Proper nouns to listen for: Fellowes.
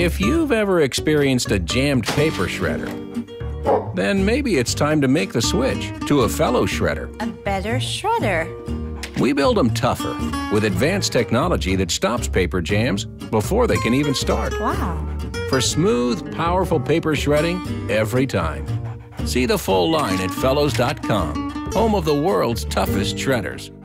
If you've ever experienced a jammed paper shredder, then maybe it's time to make the switch to a Fellowes shredder. A better shredder. We build them tougher with advanced technology that stops paper jams before they can even start. Wow. For smooth, powerful paper shredding every time. See the full line at Fellowes.com, home of the world's toughest shredders.